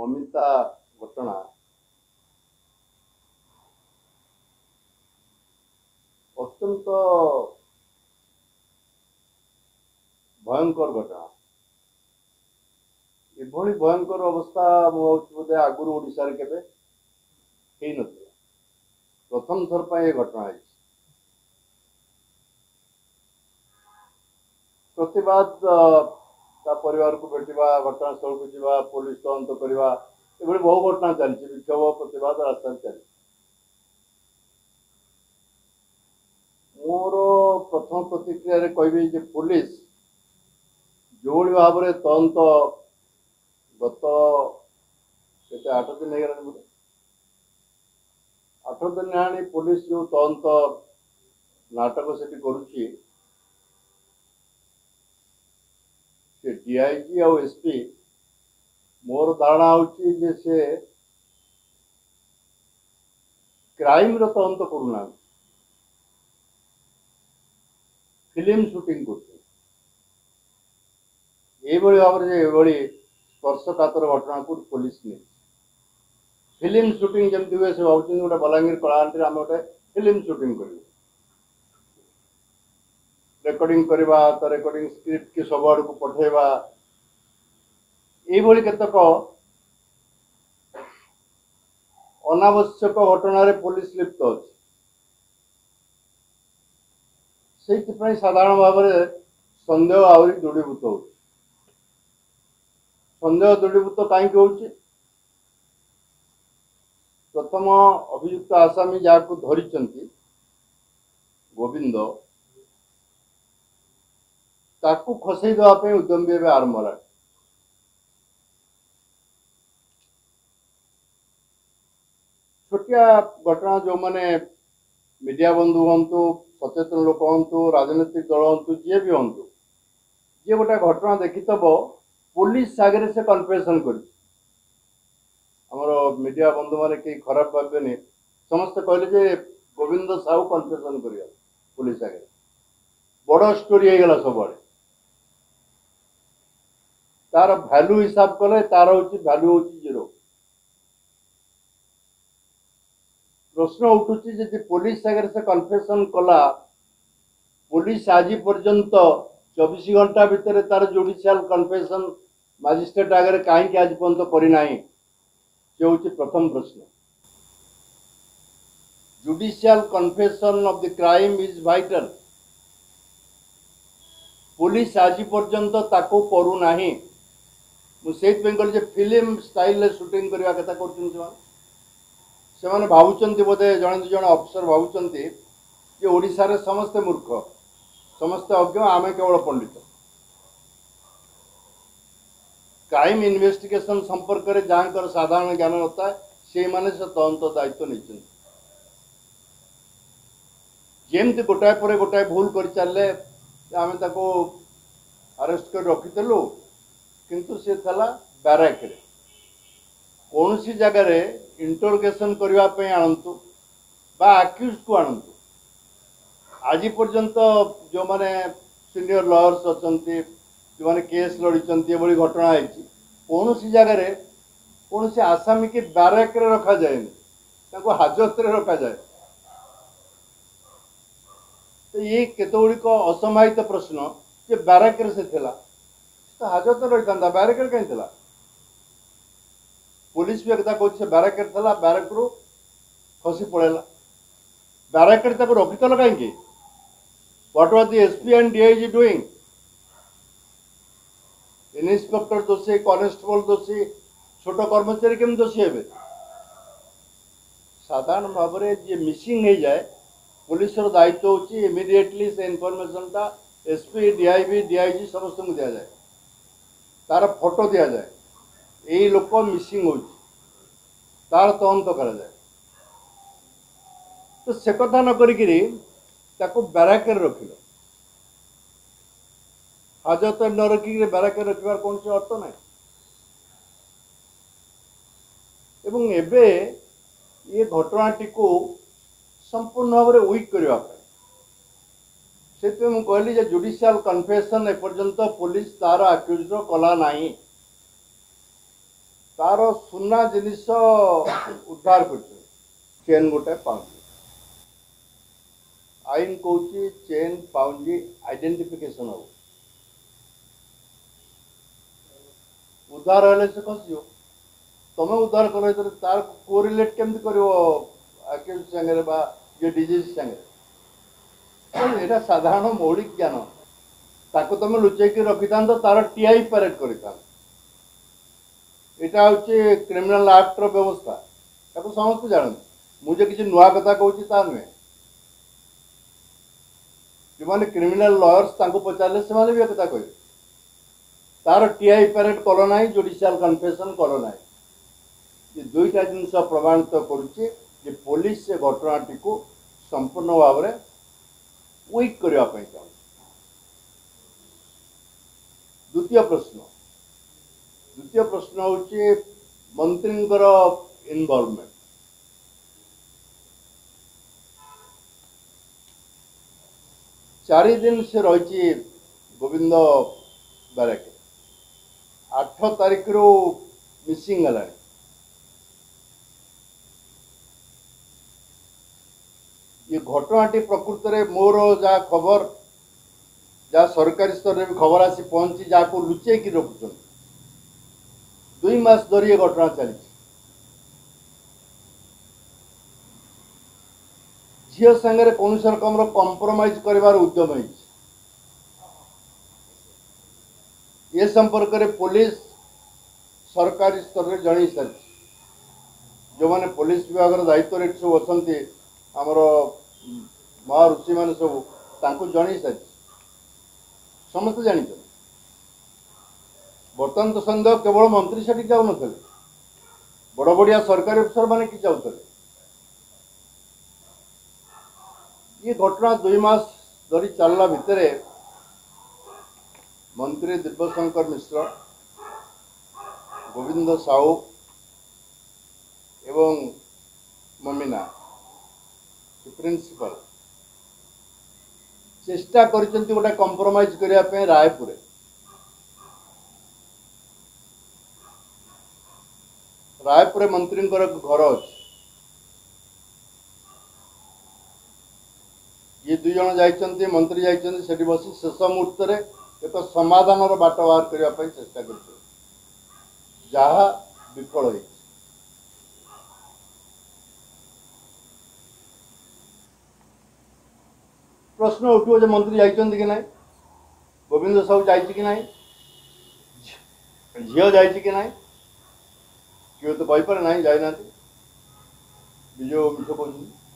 ममिता वटना अत्यंत भयंकर घटना एभली भयंकर अवस्था मुझे आगुरी ओडिशार के प्रथम थर पर घटना है। प्रतिवाद परिवार को भेटा घटनास्थल को जावा पुलिस तदंत करवा ये बहु घटना चलती विक्षोभ प्रतिवाद रास्ता चल मोर प्रथम प्रतिक्रिया कह पुलिस जो भाव में तदंत गत के 8 दिन हो 8 दिन आनी पुलिस जो तदंत नाटक से डीआईजी और एसपी मोर धारणा हो से क्राइम तदंत करूना फिल्म शूटिंग कर स्पर्शकातर घटना को पुलिस ने फिल्म शूटिंग जमी हुए से भाव गोटे बलांगीर कलाहांडी आम गोटे फिल्म शूटिंग कर रेकर्डिंग करवा तो रेकर्डिंग स्क्रिप्ट की सब आड़ को पठेवा ये केतक अनावश्यक घटन पुलिस लिप्त अच्छे से साधारण भाव में सन्देह आहरी दृढ़ीभूत हो संदेह दृढ़ीभूत कहीं हो प्रथम अभियुक्त आसामी जहाँ धरी गोविंद ताकू खसई देवाई उद्यम भी आरंभ है। छोटिया घटना जो मैंने मीडिया बंधु हूँ सचेतन लोक हूँ राजनीतिक दल हूँ जी भी हूँ जी गोटे घटना देखिथब पुलिस आगे से कन्फेसन कर मीडिया बंधु मैंने कहीं खराब भावनी समस्ते कहले गोविंद साहू कन्फेसन कर पुलिस आगे बड़ स्टोरी होगा सब आड़े तार भैल्यू हिसाब कले तार हूँ भैल्यू हूँ 0। प्रश्न उठू जी पुलिस आगे से कन्फेसन कला पुलिस आज पर्यंत 24 घंटा भितर तार जुडिशियल कन्फेसन मजिस्ट्रेट आगे कहीं आज पर्यत करना ये हूँ प्रथम प्रश्न। Judicial confession of the crime is vital police आज पर्यंत ताको करूना मुझे कहली फिल्म स्टाइल सुटिंग करवा कथा कर भावुंट बोधे जड़े दुज अफिसर भावुंट कि ओडिशार समस्ते मूर्ख समस्ते अज्ञ आम केवल पंडित क्राइम इन्वेस्टिगेशन संपर्क में जहाँ साधारण ज्ञान नता है से मैंने तदंत दायित्व नहीं जमी गोटाए पर गोटाए भूल कर चले आम ताको अरेस्ट कर रखीलु किंतु सी था बाराक कौन सी जगार इंटरोगेसन करने आणतु बा आक्यूज को आणतु आज पर्यंत जो माने सीनियर लॉयर्स अच्छे जो माने केस लड़ी ये घटना है कौन सी जगार कौन सी आसामी की बाराक रखा जाए हाजत रखा जाए तो ये केतगुड़िक असमाहित प्रश्न जे बाराक से थला तो हाजत रही था बाराक कहीं पुलिस भी एक कह बाराक था बाराक रु खसी पड़ेगा बाराक रखील कहीं What was the SP and DIG doing? Inspector दोषी कनेस्टेबल दोषी छोट कर्मचारी केम दोषी हे साधारण भाव में जी मिसिंग हो जाए पुलिस दायित्व होची इमिडिएटली से इनफॉरमेशन टा एसपी डीआईबी डीआईजी समस्त को दि जाए तार फोटो दि जाए यही लोक मिसिंग हो तार तदंत करा जाए तो से कथा न करी बाराक रख हाजत न रखिक बाराक रखा कौन से अर्थ ना एवं एबे ये घटनाटी को संपूर्ण भाव में वीक करने से कहली जुडिशियल कन्फेसन एपर्यंत पुलिस तार आक्यूज कला ना तार सुना जिनिस उद्धार करेन गोटे पाउंजी आईन कौन चेन पाउंजी आइडेंटिफिकेशन हम उद्धार हेल्ले से खसज तुम उद्धार कर तार कोरिलेट केमती कर डिजीज सांगे एटा साधारण मौलिक ज्ञान ताको तुम लुचैक रखिता तो तार टीआई परेड कर यहाँ हूँ क्रिमिनाल आक्टर व्यवस्था ताको समस्त जानते मुझे किसी नुआ कथा कहूँ ता नुहे जो मैंने क्रिमिनाल लॉयर्स पचारे से भी कथा कह तार टीआई परेड कल ना जुडिशियल कन्फेशन कल ना ये दुईटा जिनस प्रमाणित कर पुलिस से घटनाटी को संपूर्ण भाव में विक करने चाहिए। द्वितीय प्रश्न हूँ मंत्री इनवॉल्वमेंट चार दिन से रही गोविंद बाराके 8 तारीख रू मिसिंग है ये घटनाटी प्रकृत में मोर जहाँ खबर जहाँ सरकारी स्तर में खबर आसी पहुँची जहाँ को लुचैक रखुन 2 मास धरी ये घटना चली झील सागर कौन रकम कंप्रोमाइज कर उद्यम हो संपर्क में पुलिस सरकारी स्तर में जन सारी जो मैंने पुलिस विभाग दायित्व सब अच्छा आमर महर्षि मान सब जन सारी समस्त जान बर्तमान तो संदेह केवल मंत्री से जाऊन बड़ बड़िया सरकारी अफिसर मान कि ये घटना 2 मास धरी चलला भितर मंत्री दिव्यशंकर मिश्र गोविंद साहू एवं ममीना प्रिंसिपल चेष्टा कर कंप्रोमाइज करने रायपुर रायपुर मंत्री घर अच्छे ये दुईज जाइंट मंत्री जाइंट बस शेष मुहूर्त में एक समाधान बाट बाहर करने चेष्टा करा विफल हो प्रश्न उठो जो मंत्री जाइंट कि ना गोविंद साहू जा झी जा क्यों तो कहीपर ना जाए ना बीजू मिठो कहते